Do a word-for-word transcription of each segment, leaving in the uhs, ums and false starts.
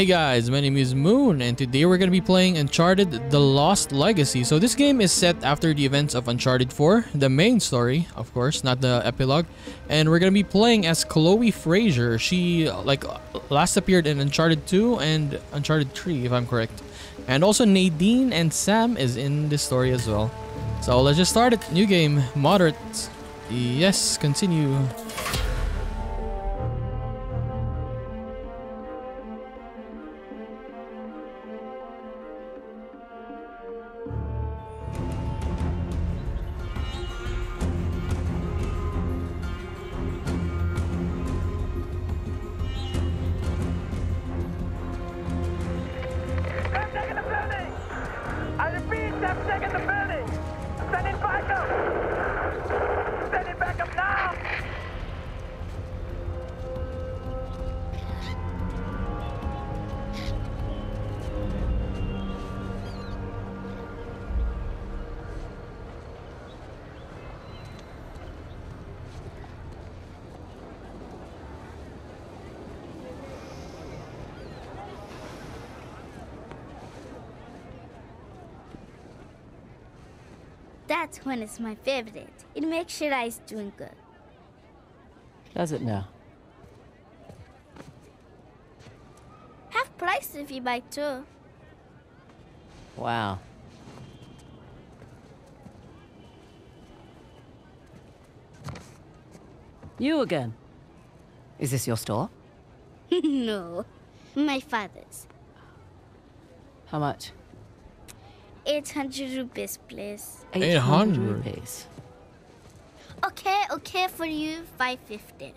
Hey guys, my name is Moon, and today we're going to be playing Uncharted: The Lost Legacy. So this game is set after the events of Uncharted four, the main story, of course, not the epilogue. And we're going to be playing as Chloe Fraser. She like last appeared in Uncharted two and Uncharted three, if I'm correct. And also Nadine and Sam is in this story as well. So let's just start it. New game, moderate. Yes, continue. That's when it's my favorite. It makes your eyes doing good. Does it now? Half price if you buy two. Wow. You again. Is this your store? No. My father's. How much? eight hundred rupees, please. eight hundred rupees. Okay, okay, for you, five fifty.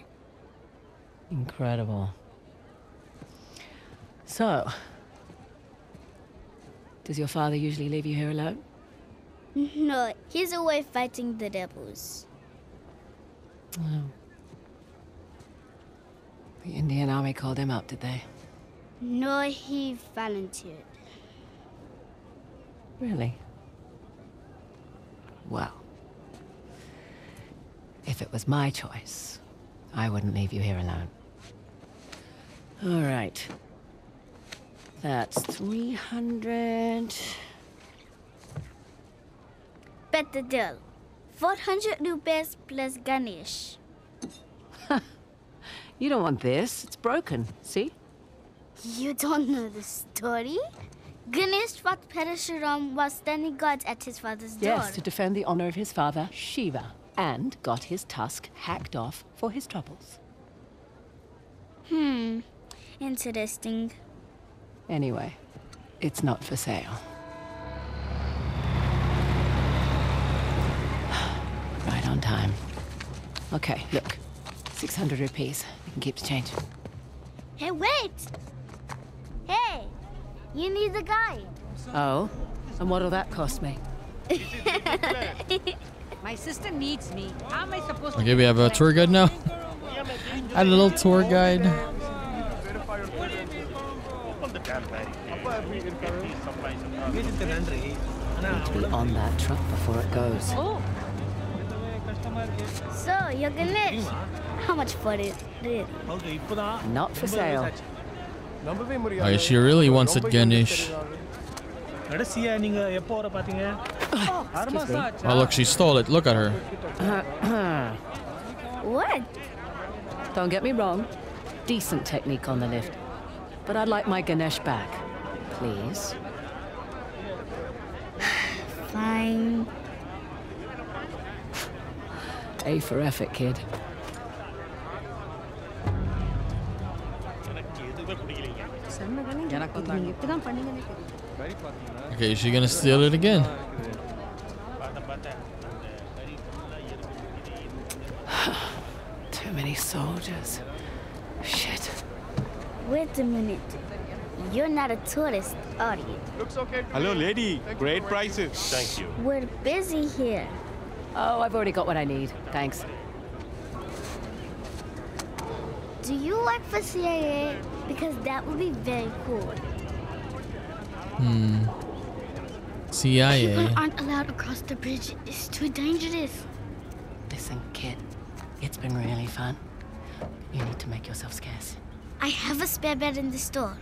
Incredible. So, does your father usually leave you here alone? No, he's away fighting the rebels. Oh. The Indian army called him up, did they? No, he volunteered. Really? Well, if it was my choice, I wouldn't leave you here alone. All right. That's three hundred. Better deal. four hundred rupees plus Ganesh. You don't want this. It's broken. See? You don't know the story? Ganesh fought Parashuram while standing guard at his father's door. Yes, to defend the honor of his father, Shiva, and got his tusk hacked off for his troubles. Hmm, interesting. Anyway, it's not for sale. Right on time. Okay, look, six hundred rupees. You can keep the change. Hey, wait! Hey! You need the guide. Oh? And what'll that cost me? My sister needs me. How am I supposed to... Okay, we have a tour guide now. Add a little tour guide. It will on that truck before it goes. Oh. So, you're Ganesh. How much for it, really? Not for sale. Oh, she really wants it, Ganesh. Oh, look, she stole it. Look at her. What? Don't get me wrong. Decent technique on the lift. But I'd like my Ganesh back. Please. Fine. A for effort, kid. Okay, is she gonna steal it again? Too many soldiers. Shit. Wait a minute. You're not a tourist, are you? Looks okay. Hello, lady. Great prices. Thank you. We're busy here. Oh, I've already got what I need. Thanks. Do you work for C I A? Because that would be very cool. Hmm. C I A. People aren't allowed across the bridge. It's too dangerous. Listen, kid. It's been really fun. You need to make yourself scarce. I have a spare bed in the store.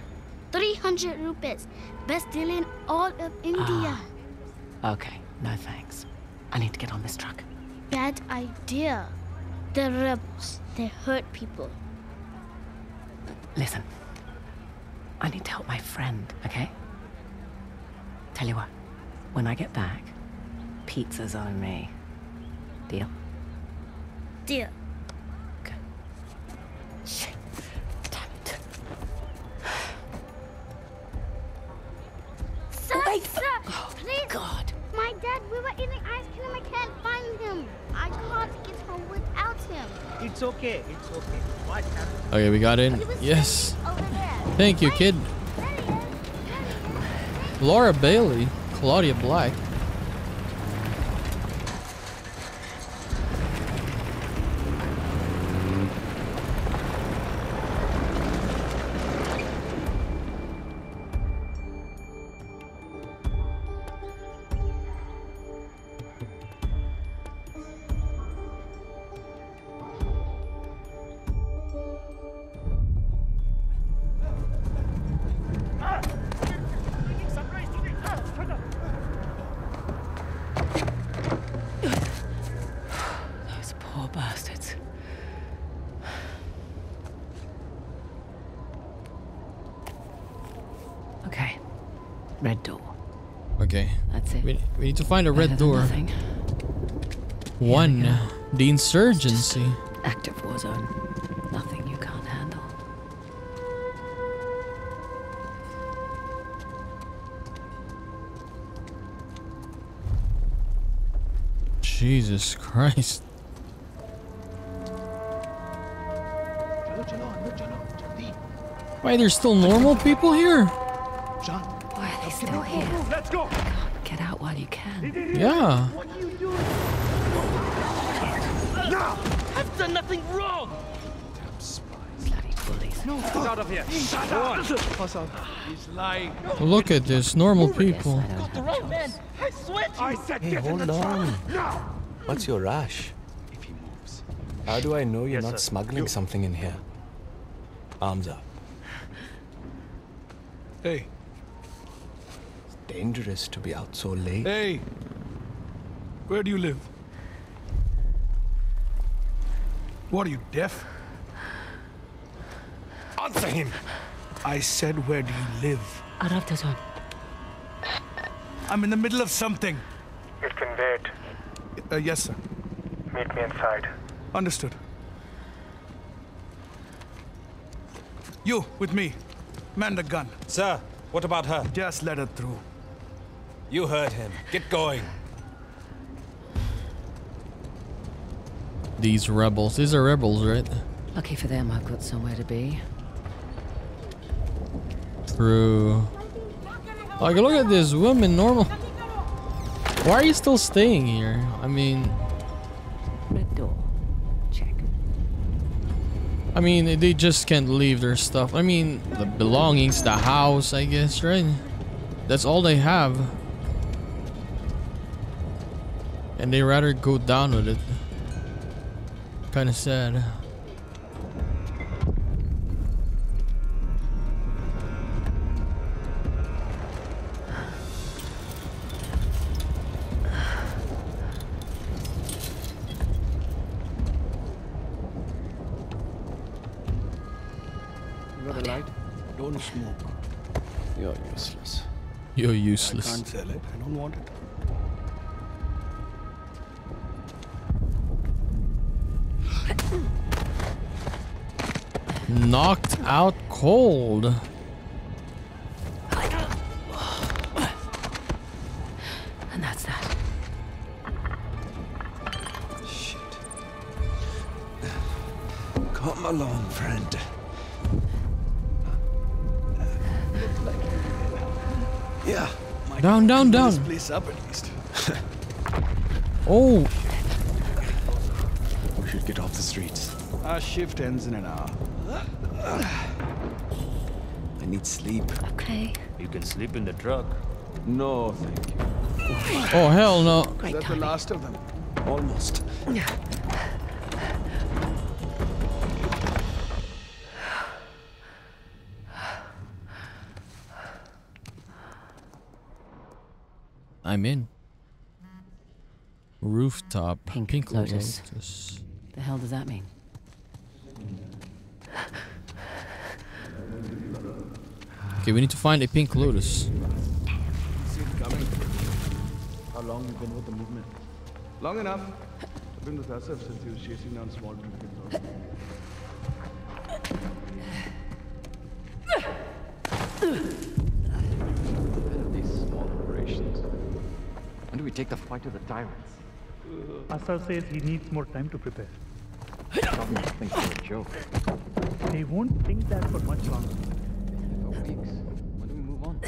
three hundred rupees. Best deal in all of India. Ah, okay, no thanks. I need to get on this truck. Bad idea. They're rebels. They hurt people. Listen, I need to help my friend, okay? Tell you what, when I get back, pizza's on me. Deal? Deal. Good. Shit. Damn it. Sir, Wait. sir, oh, please. God. My dad, we were eating ice cream. I can't find him. I can't get home without him. It's okay. It's okay. What happened? Okay, we got in. Yes. Over there. Thank you, Wait. kid. There he is. There he is. Laura Bailey, Claudia Black. Need to find a red door. One, the insurgency. Active war zone. Nothing you can't handle. Jesus Christ. Why, there's still normal people here? Why are they still here? Let's go. Get out while you can. Yeah. What are you doing? No! I've done nothing wrong! Damn spies. Bloody bullies. No, get out of here. Shut up. Asav, he's lying. Look at this. Normal people. I got the wrong man. I swear to you. I said get in the truck. Now. What's your rush? If he moves. How do I know you're yes, not sir. smuggling you. something in here? Arms up. Hey. Dangerous to be out so late. Hey, where do you live? What are you, deaf? Answer him! I said, where do you live? I'm in the middle of something. It can wait. Uh, yes, sir. Meet me inside. Understood. You, with me. Man the gun. Sir, what about her? Just let her through. You heard him. Get going. These rebels. These are rebels, right? Lucky for them, I've got somewhere to be. True. Like, look at this woman, normal. Why are you still staying here? I mean... Red door. Check. I mean, they just can't leave their stuff. I mean, the belongings, the house, I guess, right? That's all they have. And they rather go down with it. Kind of sad. You got a light? Don't smoke. You're useless. You're useless. I can't sell it. I don't want it. Knocked out cold. And that's that. Shit. Come along, friend. Yeah. Down, down, down. This place up at least. Oh. We should get off the streets. Our shift ends in an hour. I need sleep. Okay. You can sleep in the truck. No, thank you. Oh, hell no. Great Is that the last of them? Almost. Yeah. I'm in. Rooftop. Pink, Pink Lotus. Lotus. The hell does that mean? Okay, we need to find a Pink Lotus. How long have you been with the movement? Long enough. I've been with Asav since he was chasing down small people. When do we take the fight to the tyrants? Asav says he needs more time to prepare. The government thinks it's a joke. They won't think that for much longer. For weeks. When do we move on?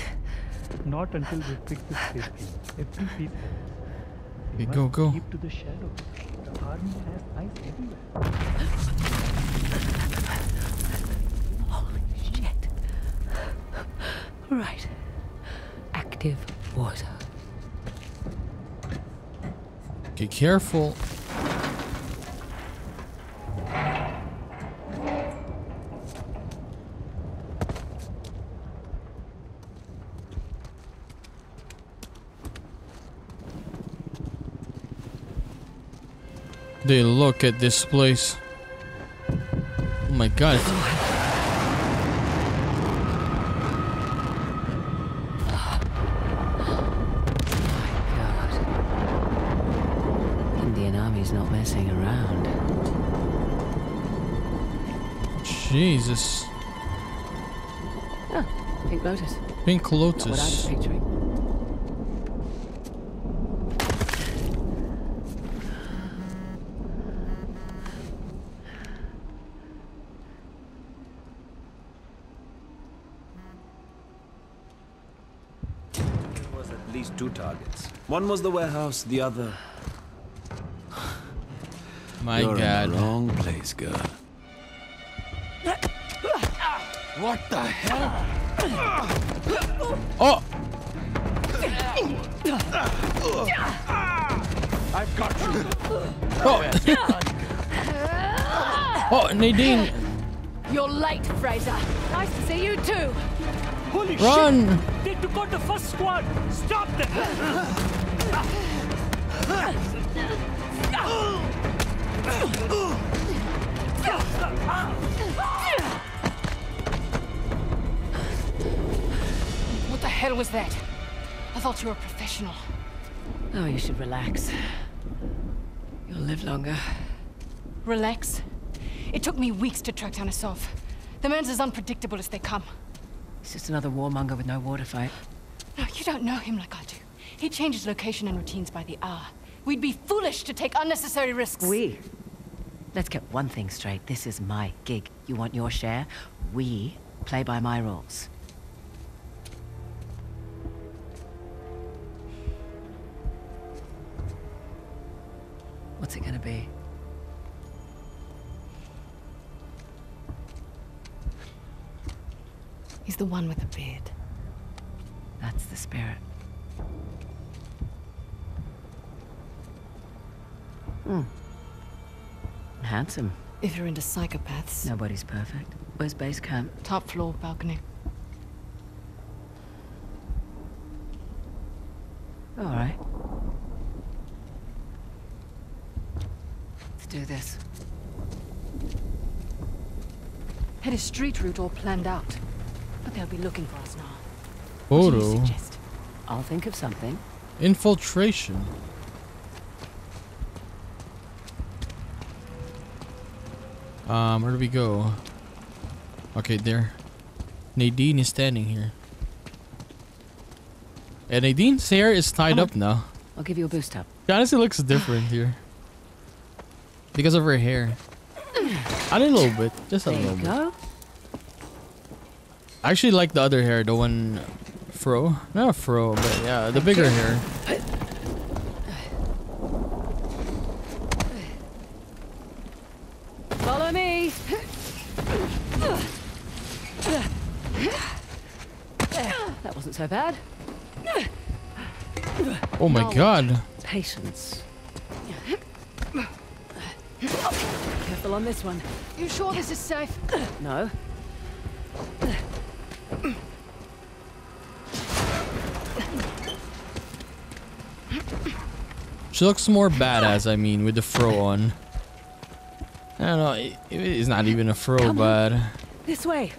Not until we fix this safety. Every piece. We okay, go, go. Keep to the shadows. The army has eyes everywhere. Holy shit. Right. Active water. Okay, careful. They look at this place. Oh my god. Jesus. Ah, Pink Lotus. Pink Lotus. Not what I was picturing. It was at least two targets. One was the warehouse, the other. My You're God. In the wrong place, girl. What the hell? Oh! I've got you. Oh! Oh, Nadine! You're late, Fraser. Nice to see you too. Holy Run. Shit! Run! They took out the first squad. Stop them! What the hell was that? I thought you were a professional. Oh, you should relax. You'll live longer. Relax? It took me weeks to track down Asav. The man's as unpredictable as they come. He's just another warmonger with no water fight. No, you don't know him like I do. He changes location and routines by the hour. We'd be foolish to take unnecessary risks. We? Let's get one thing straight. This is my gig. You want your share? We play by my rules. What's it gonna be? He's the one with the beard. That's the spirit. Hmm. Handsome. If you're into psychopaths. Nobody's perfect. Where's base camp? Top floor, balcony. All right. Let's do this. Had a street route all planned out, but they'll be looking for us now. What do you suggest? I'll think of something. Infiltration. Um, where do we go? Okay, there. Nadine is standing here. And Nadine's hair is tied up now. I'll give you a boost up. She honestly looks different here. Because of her hair. A little bit. Just a there little you bit. Go. I actually like the other hair. The one fro. Not a fro, but yeah, the bigger hair. So bad. Oh my Knowledge. God. Patience. Careful on this one. You sure this is safe? No. She looks more badass, I mean, with the fro on. I don't know, it, it's not even a fro, Come but... This way!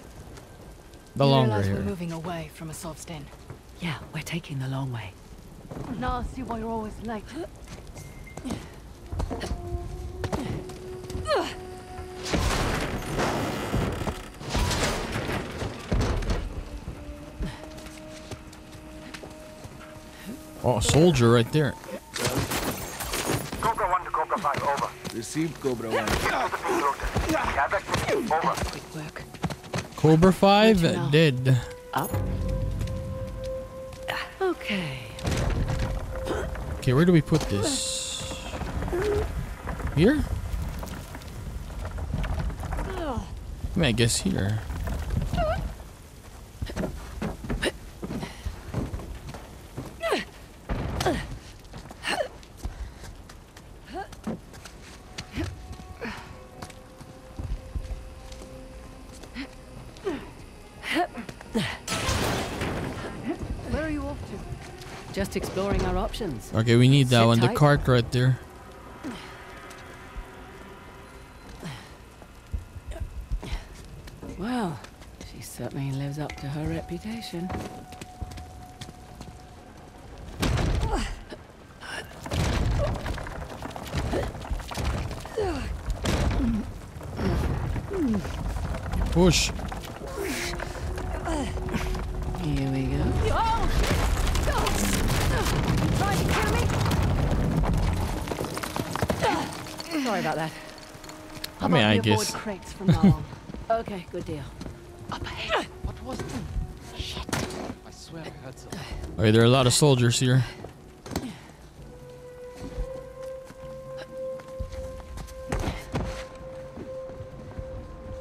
The you longer here. We're moving away from Asav's den. Yeah, we're taking the long way. Now I see why you're always late. Oh, a soldier right there. Cobra one to Cobra five, over. Received Cobra one. Over. Quick work. Cobra five dead. Up. Okay. Okay, where do we put this? Here? I mean, I guess here. Exploring our options. Okay, we need that Sit one. Tight. The cart right there. Well, she certainly lives up to her reputation. Push. Here we go. Oh! Trying to kill me? Sorry about that. I mean, I guess. Crates from now on. Okay, good deal. Up ahead. What was it? Shit. I swear I heard something. Alright, there are a lot of soldiers here.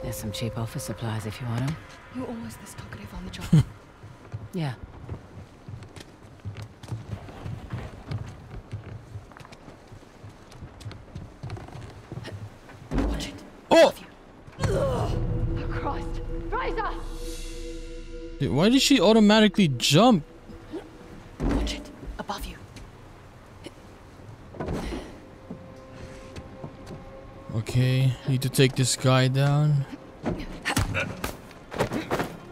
There's some cheap office supplies if you want them. You're always this talkative on the job. Yeah. Why did she automatically jump? Watch it above you. Okay, need to take this guy down.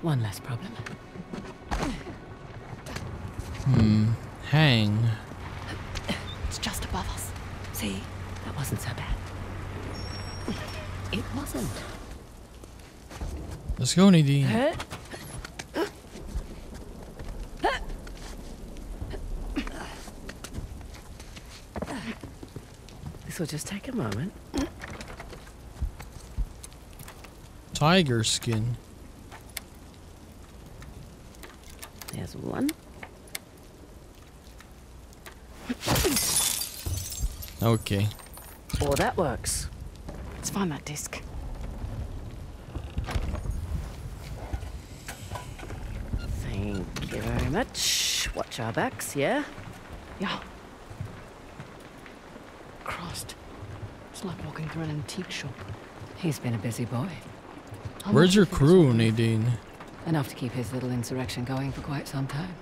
One less problem. Hmm. Hang. It's just above us. See, that wasn't so bad. It wasn't. Let's go, Nadine. Huh? Will just take a moment. Tiger skin. There's one. Okay. Well, that works. Let's find that disc. Thank you very much. Watch our backs, yeah? Yeah. It's like walking through an antique shop. He's been a busy boy. I'm Where's your crew, Nadine? Enough to keep his little insurrection going for quite some time.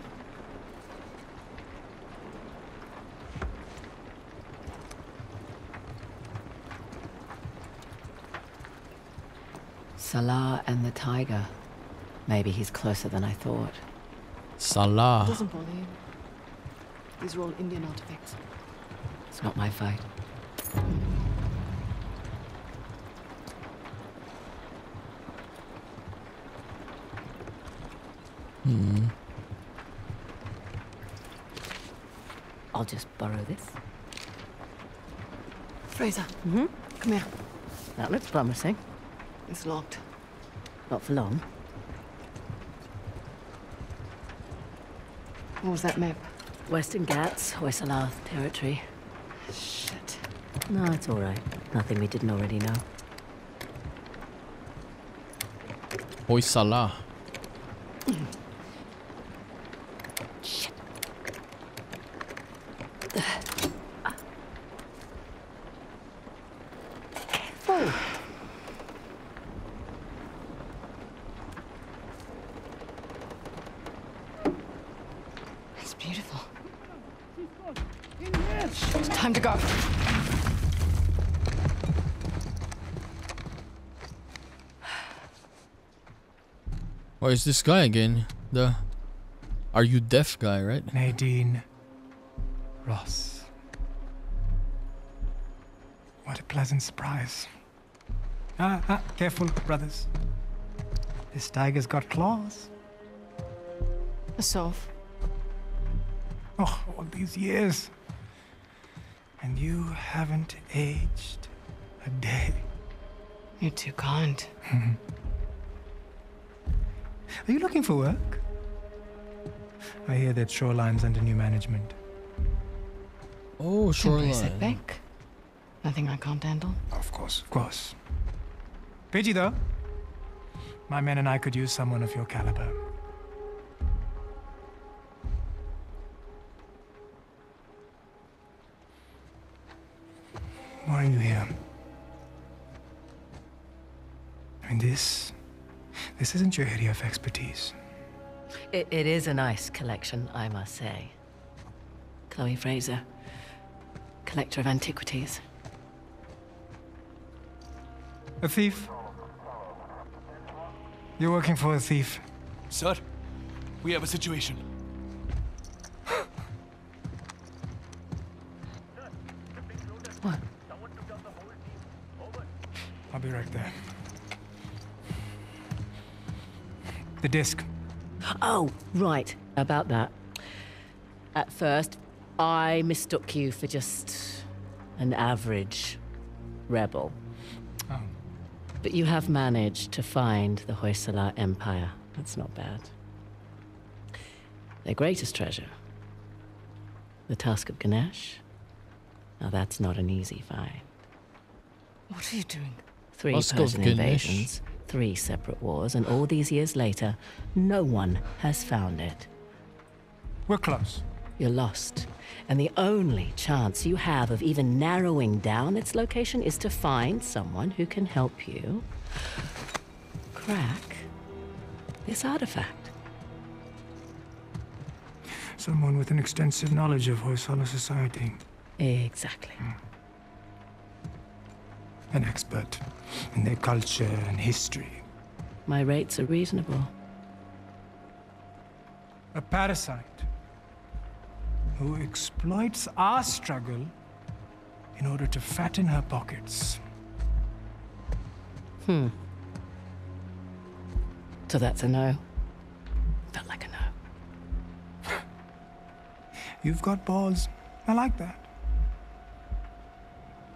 Salah and the tiger. Maybe he's closer than I thought. Salah. It doesn't bother you. These are all Indian artifacts. It's not my fight. Hmm. I'll just borrow this. Fraser, mm-hmm. Come here. That looks promising. It's locked. Not for long. What was that map? Western Ghats, Hoysala territory. Shit. No, it's all right. Nothing we didn't already know. Hoysala. Shit. Oh. It's beautiful. In here. It's time to go. Why oh, is this guy again? The Are You Deaf guy, right? Nadine Ross. What a pleasant surprise. Ah, ah, careful, brothers. This tiger's got claws. Asav. Oh, all these years. And you haven't aged a day. You're too kind. Are you looking for work? I hear that Shoreline's under new management. Oh, Shoreline. Sit back. Nothing I can't handle. Of course, of course. Pity though. My men and I could use someone of your caliber. Why are you here? I mean, this... This isn't your area of expertise. It, it is a nice collection, I must say. Chloe Fraser, collector of antiquities. A thief. You're working for a thief. Sir, we have a situation. What? I'll be right there. The disc. Oh, right. About that. At first, I mistook you for just an average rebel. Oh. But you have managed to find the Hoysala Empire. That's not bad. Their greatest treasure, the Tusk of Ganesh. Now that's not an easy find. What are you doing? Three Persian invasions, three separate wars, and all these years later, no one has found it. We're close. You're lost, and the only chance you have of even narrowing down its location is to find someone who can help you crack this artifact. Someone with an extensive knowledge of Hoysala society. Exactly. Mm. An expert in their culture and history. My rates are reasonable. A parasite who exploits our struggle in order to fatten her pockets. Hmm. So that's a no. Felt like a no. You've got balls. I like that.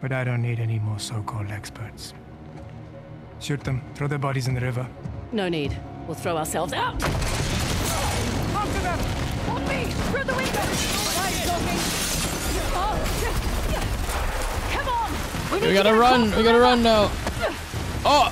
But I don't need any more so-called experts. Shoot them. Throw their bodies in the river. No need. We'll throw ourselves out. After them! On me! Through the window! Right, doggy! Oh. Come on! We, we gotta run! We gotta run now! Oh!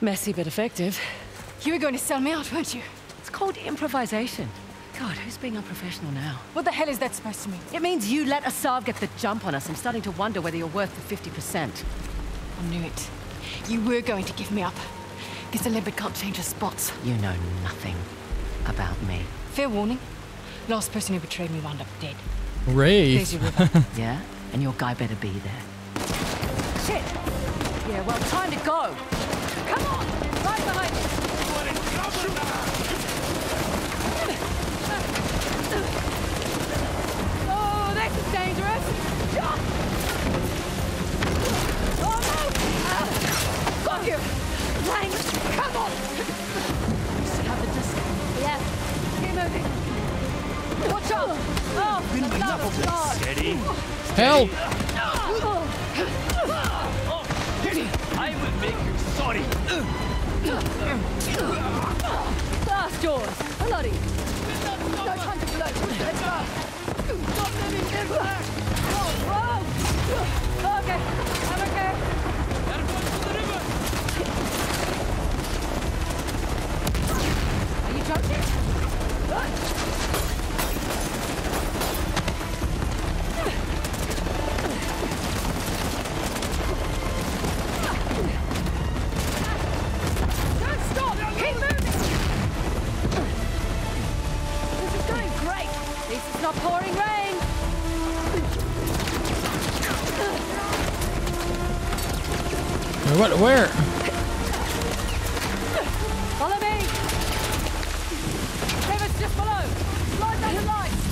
Messy but effective. You were going to sell me out, weren't you? It's called improvisation. God, who's being unprofessional now? What the hell is that supposed to mean? It means you let Asav get the jump on us. I'm starting to wonder whether you're worth the fifty percent. I knew it. You were going to give me up. This leopard can't change his spots. You know nothing about me. Fair warning. Last person who betrayed me wound up dead. Ray. There's your river. Yeah? And your guy better be there. Shit! Yeah, well, time to go. Come on! Right behind you! Oh, this is dangerous! Oh, no! Got you! Lang! Come on! You should have the distance. Yeah. Keep moving. Watch out! Oh, the love of God! Steady! Help! Oh. Oh. I I will make you sorry. Blast doors, bloody. No time to blow. Let's go. Stop them in their back. Whoa, whoa. Okay, I'm okay. They're going to the river. Are you joking? What? Pouring rain! What? Where? Follow me! River's just below! Slide down the lights!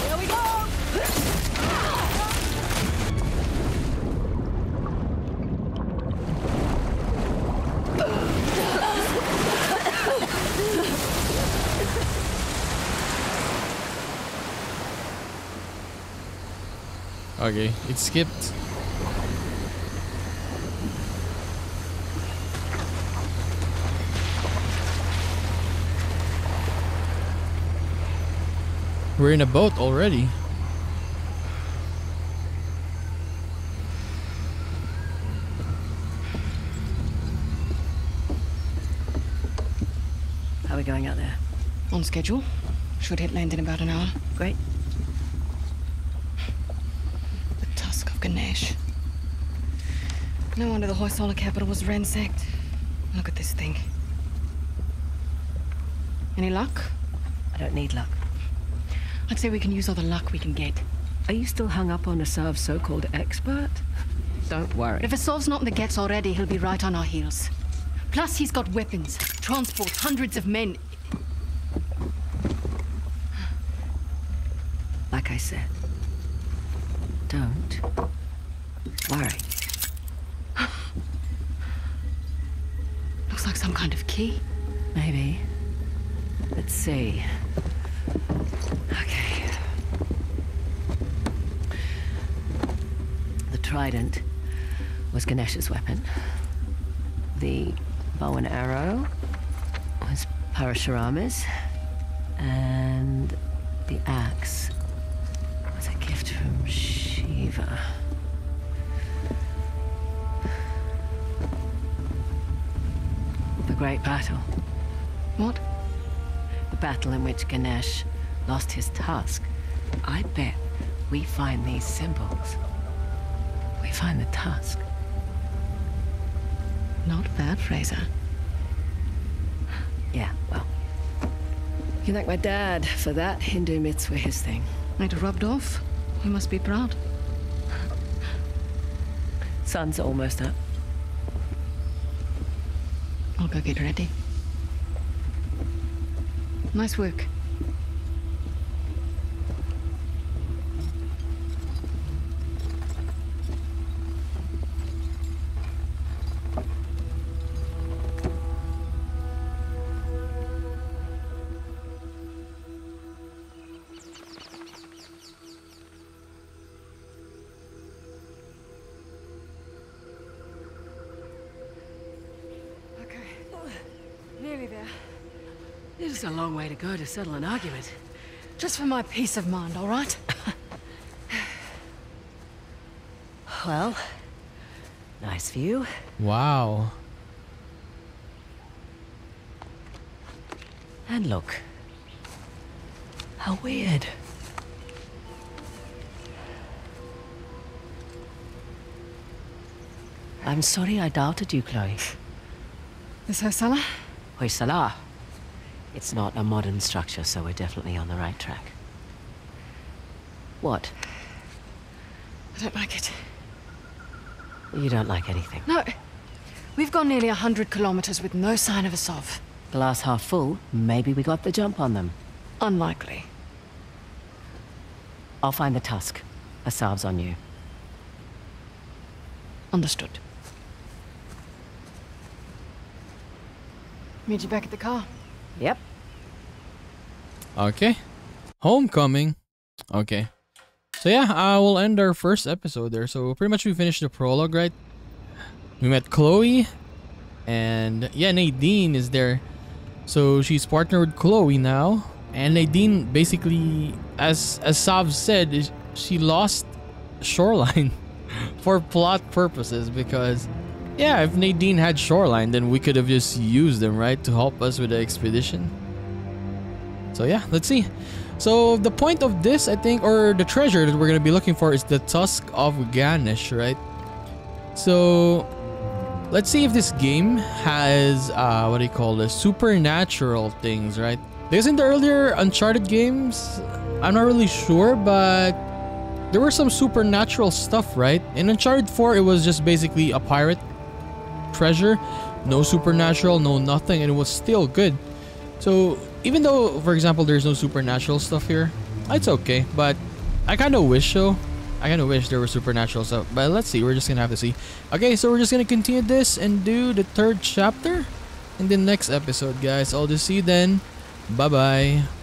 Here we go! Okay, it skipped. We're in a boat already. How are we going out there? On schedule. Should hit land in about an hour. Great. Ganesh. No wonder the Hoysala capital was ransacked. Look at this thing. Any luck? I don't need luck. I'd say we can use all the luck we can get. Are you still hung up on Asav's so-called expert? Don't worry. If Asav's not in the Ghats already, he'll be right on our heels. Plus, he's got weapons, transport, hundreds of men. Like I said, don't worry. Looks like some kind of key. Maybe. Let's see. Okay. The trident was Ganesha's weapon. The bow and arrow was Parashurama's. And the axe was a gift from Shiva. Shiva. The great battle. What? The battle in which Ganesh lost his tusk. I bet we find these symbols. We find the tusk. Not bad, Fraser. Yeah, well. You can thank my dad for that. Hindu myths were his thing. It rubbed off. We must be proud. Sun's almost up. I'll go get ready. Nice work. It's a long way to go to settle an argument. Just for my peace of mind, all right? Well, nice view. Wow. And look. How weird. I'm sorry I doubted you, Chloe. This Hoysala? Hoysala. It's not a modern structure, so we're definitely on the right track. What? I don't like it. You don't like anything? No. We've gone nearly a hundred kilometers with no sign of Asav. Glass half full, maybe we got the jump on them. Unlikely. I'll find the tusk. Asav's on you. Understood. Meet you back at the car. Yep. Okay. Homecoming. Okay. So yeah, I uh, will end our first episode there. So pretty much we finished the prologue, right? We met Chloe, and yeah, Nadine is there. So she's partnered with Chloe now, and Nadine basically, as Asav said, she lost Shoreline for plot purposes, because yeah, if Nadine had Shoreline, then we could have just used them, right, to help us with the expedition. So yeah, let's see. So the point of this, I think, or the treasure that we're going to be looking for is the Tusk of Ganesh, right? So let's see if this game has, uh, what do you call this, supernatural things, right? Because in the earlier Uncharted games, I'm not really sure, but there were some supernatural stuff, right? In Uncharted four, it was just basically a pirate treasure. No supernatural, no nothing, and it was still good. So even though, for example, there's no supernatural stuff here, it's okay. But I kind of wish so. I kind of wish there was supernatural stuff. But let's see. We're just going to have to see. Okay, so we're just going to continue this and do the third chapter in the next episode, guys. I'll just see you then. Bye-bye.